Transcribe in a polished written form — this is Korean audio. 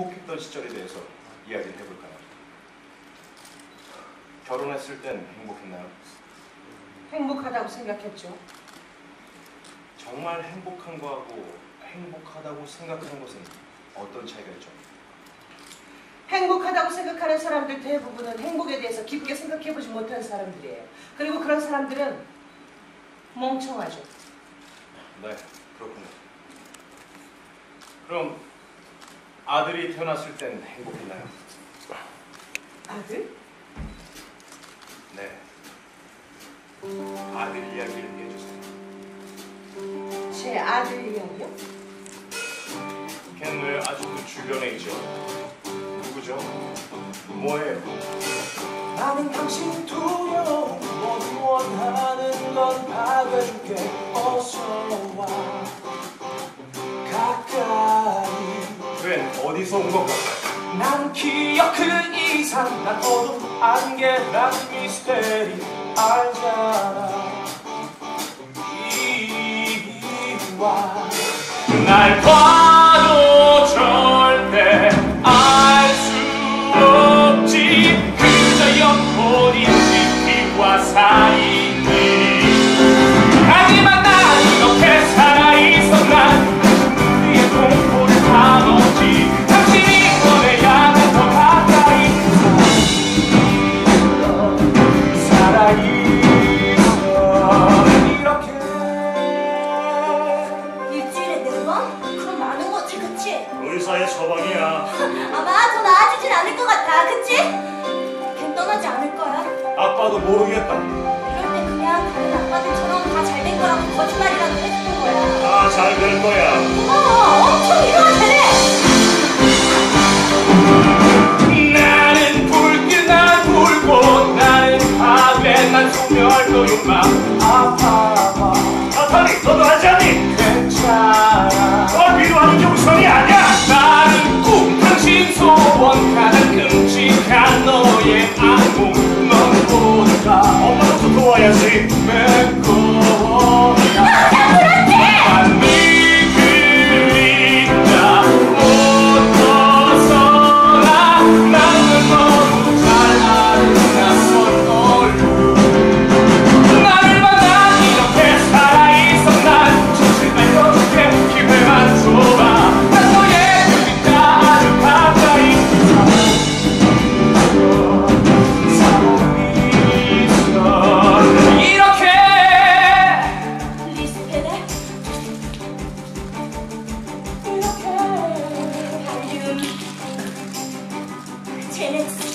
행복했던 시절에 대해서 이야기를 해볼까요? 결혼했을 땐 행복했나요? 행복하다고 생각했죠. 정말 행복한 거하고 행복하다고 생각하는 것은 어떤 차이가 있죠? 행복하다고 생각하는 사람들 대부분은 행복에 대해서 깊게 생각해보지 못한 사람들이에요. 그리고 그런 사람들은 멍청하죠. 네, 그렇군요. 그럼 아들이 태어났을 땐 행복했나요? 아들? 네. 아들 이야기를 해주세요. 제 아들 이야기요? 걔는 왜 아직도 주변에 있죠? 누구죠? 뭐예요? 나는 당신 두려워 모두 원하는 건 박아줄게. 어서 와 가까이. 웬 어디서 온 것 같아? 난 기억 그 이상 난 어둠 안개 난 미스테리 알잖아. 이리 와. 날 봐도 절대 알 수 없지. 그저 옆골인 지피와 사이니. 하지만 난 이렇게 살아있어. 난 우리의 공포를 다 넘지. 당신이 꺼내야 더 가까이 살아있어. 일주일에 네 번? 그럼 많은 거지, 그치? 의사의 처방이야. 아마 더 나아지진 않을 것 같다, 그치? 걘 떠나지 않을 거야. 아빠도 모르겠다. 이럴 때 그냥 다른 아빠들처럼 다 잘 된 거라고 거짓말이라도 해주는 거야. 다 잘 될 거야. 고마워. 엄청 위로가 되네. 나는 붉게 난 울고 나는 밤에 난 소멸도 욕망. 아파봐. 아파니 너도 하지 않니? 괜찮아. 널 위로하는 게 우선이 아니야. 나는 꿈 당신 소원 가득 끔찍한 너의 악몽. 넌 보니까 엄마도 좀 도와야지. 매끄러워. 나 그렇지. 난 미그린다 못 벗어나. 나는 너무 잘 아는 낯선 걸로. 나를 만나 이렇게 살아있어. 난 정신만 여줄게. 기회만 줘봐. 난 너의 눈빛과 아주 가까이 살아있어. 이렇게 리스펙에 이렇게 발륨 제네스